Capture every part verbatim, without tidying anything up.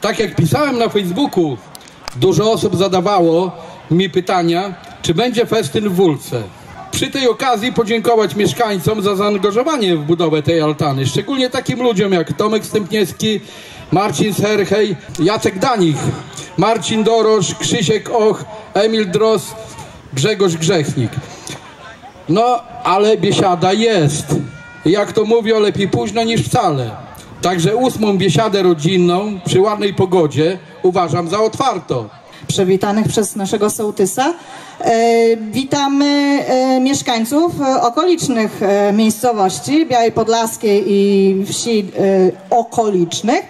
Tak jak pisałem na Facebooku, dużo osób zadawało mi pytania, czy będzie festyn w Wólce. Przy tej okazji podziękować mieszkańcom za zaangażowanie w budowę tej altany, szczególnie takim ludziom jak Tomek Stępniewski, Marcin Serchej, Jacek Danich, Marcin Doroż, Krzysiek Och, Emil Drost, Grzegorz Grzechnik. No, ale biesiada jest. Jak to mówią, lepiej późno niż wcale. Także ósmą biesiadę rodzinną przy ładnej pogodzie uważam za otwartą. Przywitanych przez naszego sołtysa. E, witamy e, mieszkańców okolicznych e, miejscowości Białej Podlaskiej i wsi e, okolicznych.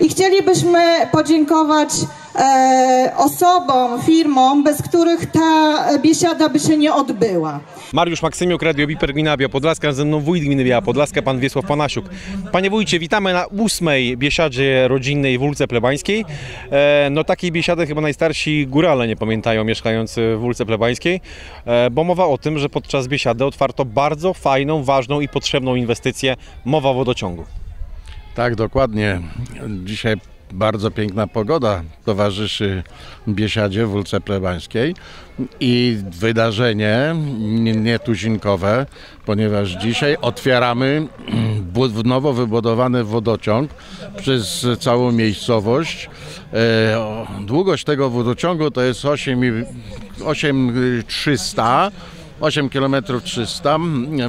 I chcielibyśmy podziękować e, osobom, firmom, bez których ta biesiada by się nie odbyła. Mariusz Maksymiuk, Radio Biper, Gmina Biała Podlaska, ze mną wójt Gminy Biała Podlaska, pan Wiesław Panasiuk. Panie wójcie, witamy na ósmej biesiadzie rodzinnej w Wólce Plebańskiej. E, no takiej biesiady chyba najstarsi górale nie pamiętają, mieszkający w Wólce Plebańskiej, e, bo mowa o tym, że podczas biesiady otwarto bardzo fajną, ważną i potrzebną inwestycję, mowa o wodociągu. Tak, dokładnie. Dzisiaj bardzo piękna pogoda towarzyszy biesiadzie w Wólce Plebańskiej i wydarzenie nietuzinkowe, ponieważ dzisiaj otwieramy nowo wybudowany wodociąg przez całą miejscowość. Długość tego wodociągu to jest osiem tysięcy trzysta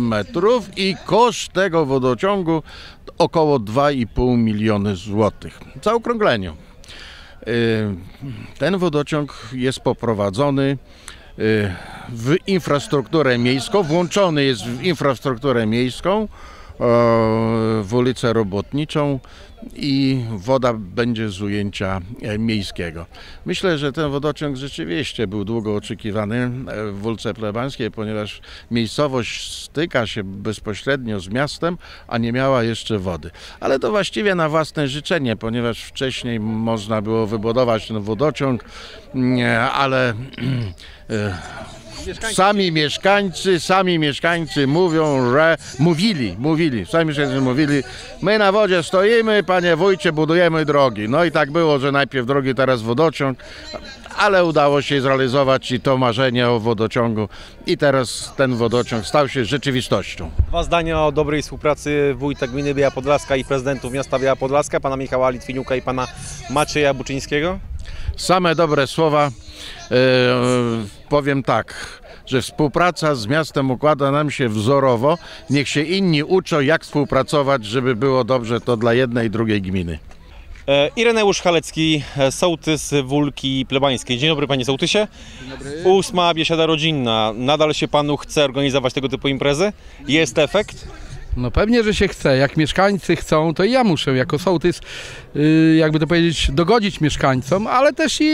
metrów i koszt tego wodociągu około dwa i pół miliony złotych. W zaokrągleniu. Ten wodociąg jest poprowadzony w infrastrukturę miejską, włączony jest w infrastrukturę miejską, w ulicę Robotniczą i woda będzie z ujęcia miejskiego. Myślę, że ten wodociąg rzeczywiście był długo oczekiwany w Wólce Plebańskiej, ponieważ miejscowość styka się bezpośrednio z miastem, a nie miała jeszcze wody. Ale to właściwie na własne życzenie, ponieważ wcześniej można było wybudować ten wodociąg, ale Mieszkańcy. Sami mieszkańcy, sami mieszkańcy mówią, że mówili, mówili, sami mieszkańcy mówili, my na wodzie stoimy, panie wójcie, budujemy drogi. No i tak było, że najpierw drogi, teraz wodociąg, ale udało się zrealizować i to marzenie o wodociągu i teraz ten wodociąg stał się rzeczywistością. Dwa zdania o dobrej współpracy wójta gminy Biała Podlaska i prezydentów miasta Biała Podlaska, pana Michała Litwiniuka i pana Macieja Buczyńskiego. Same dobre słowa. E, powiem tak, że współpraca z miastem układa nam się wzorowo. Niech się inni uczą, jak współpracować, żeby było dobrze to dla jednej i drugiej gminy. E, Ireneusz Halecki, sołtys Wólki Plebańskiej. Dzień dobry, panie sołtysie. Dzień dobry. Ósma biesiada rodzinna. Nadal się panu chce organizować tego typu imprezy? Jest efekt? No pewnie, że się chce. Jak mieszkańcy chcą, to i ja muszę jako sołtys, yy, jakby to powiedzieć, dogodzić mieszkańcom, ale też i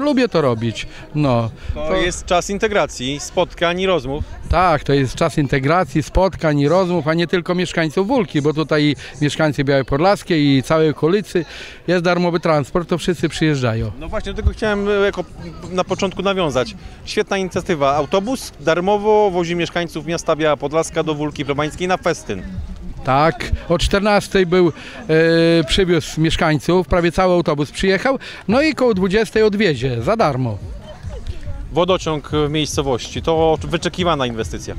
lubię to robić. No, to, to jest czas integracji, spotkań i rozmów. Tak, to jest czas integracji, spotkań i rozmów, a nie tylko mieszkańców Wólki, bo tutaj mieszkańcy Białej Podlaskiej i całej okolicy jest darmowy transport, to wszyscy przyjeżdżają. No właśnie, do tego chciałem jako na początku nawiązać. Świetna inicjatywa. Autobus darmowo wozi mieszkańców miasta Biała Podlaska do Wólki Plebańskiej na fest. Tak, o czternastej był, e, przywiózł mieszkańców, prawie cały autobus przyjechał, no i koło dwudziestej odwiezie, za darmo. Wodociąg w miejscowości, to wyczekiwana inwestycja.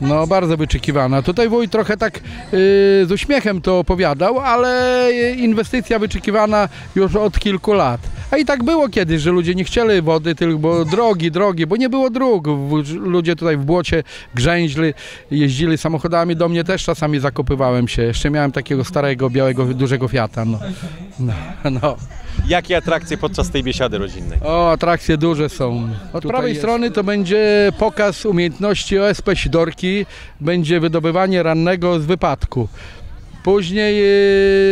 No bardzo wyczekiwana. Tutaj wójt trochę tak yy, z uśmiechem to opowiadał, ale inwestycja wyczekiwana już od kilku lat. A i tak było kiedyś, że ludzie nie chcieli wody, tylko drogi, drogi, bo nie było dróg. Ludzie tutaj w błocie grzęźli, jeździli samochodami. Do mnie też czasami zakopywałem się. Jeszcze miałem takiego starego, białego, dużego Fiata. No. No, no. Jakie atrakcje podczas tej biesiady rodzinnej? O, atrakcje duże są. Od tutaj prawej jest... strony to będzie pokaz umiejętności O S P Sidorki, będzie wydobywanie rannego z wypadku. Później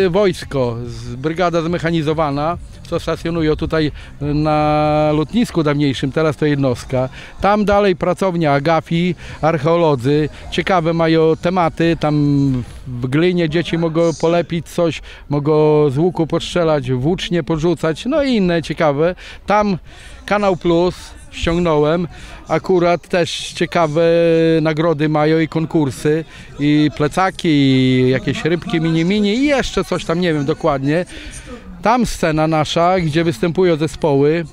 y, wojsko, z, brygada zmechanizowana, co stacjonuje tutaj na lotnisku dawniejszym, teraz to jednostka. Tam dalej pracownia Agafi, archeolodzy, ciekawe mają tematy, tam w glinie dzieci mogą polepić coś, mogą z łuku postrzelać, włócznie porzucać, no i inne ciekawe. Tam Kanał Plus. ściągnąłem. Akurat też ciekawe nagrody mają i konkursy, i plecaki, i jakieś rybki mini-mini i jeszcze coś tam, nie wiem dokładnie. Tam scena nasza, gdzie występują zespoły,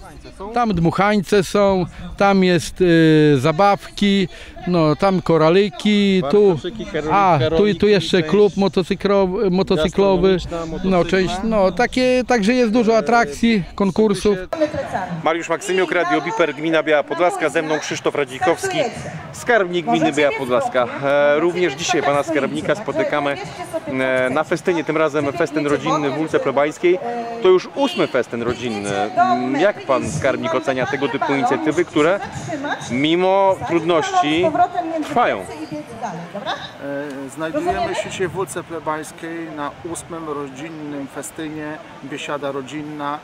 tam dmuchańce są, tam jest y, zabawki, no tam koralyki, tu, a, tu, tu jeszcze klub motocyklowy, motocyklowy no, część, no takie, także jest dużo atrakcji, konkursów. Mariusz Maksymiuk, Radio Biper, gmina Biała Podlaska, ze mną Krzysztof Radzikowski, skarbnik gminy Biała Podlaska. Również dzisiaj pana skarbnika spotykamy na festynie, tym razem festyn rodzinny w Wólce Plebańskiej. To już ósmy festyn rodzinny. Jak pan skarbnik ocenia tego typu inicjatywy, które mimo trudności trwają? Znajdujemy się dzisiaj w Wólce Plebańskiej na ósmym rodzinnym festynie Biesiada Rodzinna.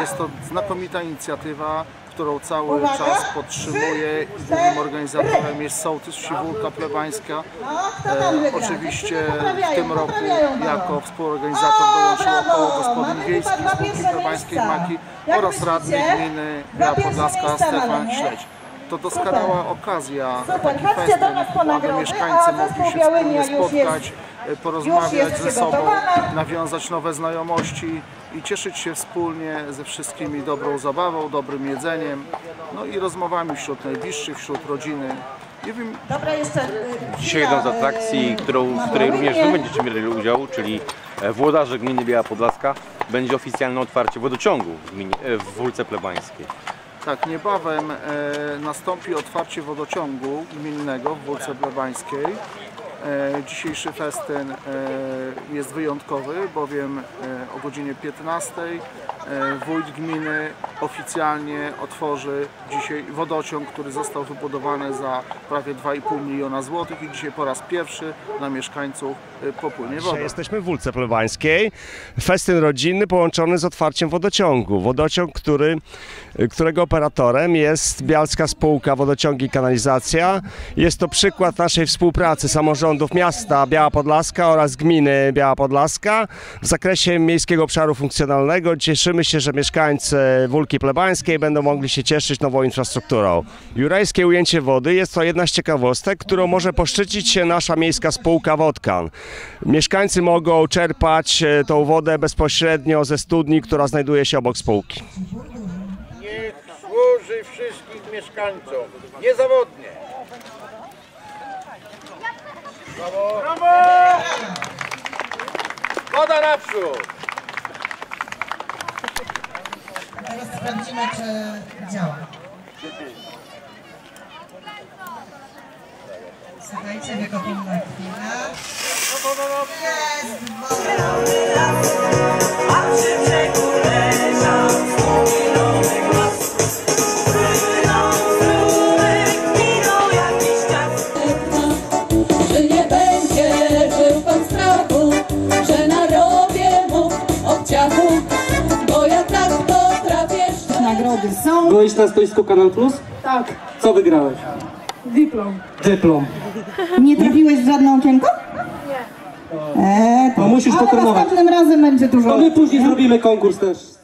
Jest to znakomita inicjatywa, którą cały czas podtrzymuje. Głównym organizatorem jest sołtys wsi Wólka Plebańska. E, oczywiście w tym roku jako współorganizator dołączył około gospodyń wiejskich Spółki Plebańskiej Maki oraz radny gminy Biała Podlaska Stefan Śledź. To doskonała okazja, taki festyn, aby mieszkańcy mogli się wspólnie spotkać, porozmawiać ze sobą, nawiązać nowe znajomości i cieszyć się wspólnie ze wszystkimi dobrą zabawą, dobrym jedzeniem, no i rozmowami wśród najbliższych, wśród rodziny. Dzisiaj jedną z atrakcji, którą, w której również wy będziecie mieli udział, czyli włodarze gminy Biała Podlaska, będzie oficjalne otwarcie wodociągu w, gminie, w Wólce Plebańskiej. Tak, niebawem e, nastąpi otwarcie wodociągu gminnego w Wólce Plebańskiej. E, dzisiejszy festyn e, jest wyjątkowy, bowiem e, o godzinie piętnastej e, wójt gminy oficjalnie otworzy dzisiaj wodociąg, który został wybudowany za prawie dwa i pół miliona złotych i dzisiaj po raz pierwszy dla mieszkańców e, popłynie woda. Jesteśmy w Wólce Plebańskiej. Festyn rodzinny połączony z otwarciem wodociągu. Wodociąg, który, którego operatorem jest Bialska Spółka Wodociągi i Kanalizacja. Jest to przykład naszej współpracy samorządowej miasta Biała Podlaska oraz gminy Biała Podlaska w zakresie miejskiego obszaru funkcjonalnego. Cieszymy się, że mieszkańcy Wólki Plebańskiej będą mogli się cieszyć nową infrastrukturą. Jurajskie ujęcie wody jest to jedna z ciekawostek, którą może poszczycić się nasza miejska spółka Wodkan. Mieszkańcy mogą czerpać tą wodę bezpośrednio ze studni, która znajduje się obok spółki. Niech służy wszystkim mieszkańcom niezawodnie. Brawo! Brawo! Woda naprzód! A teraz sprawdzimy, czy działa. Słuchajcie, wykopimy na chwilę. Jest woda! A przy brzegu leża wspomnilonych nas. Byłeś na stoisku Kanał Plus? Tak. Co wygrałeś? Dyplom. Dyplom. Nie trafiłeś w żadne okienko? Nie. Eee, to no musisz potrenować. Następnym razem będzie dużo. To my później zrobimy konkurs też.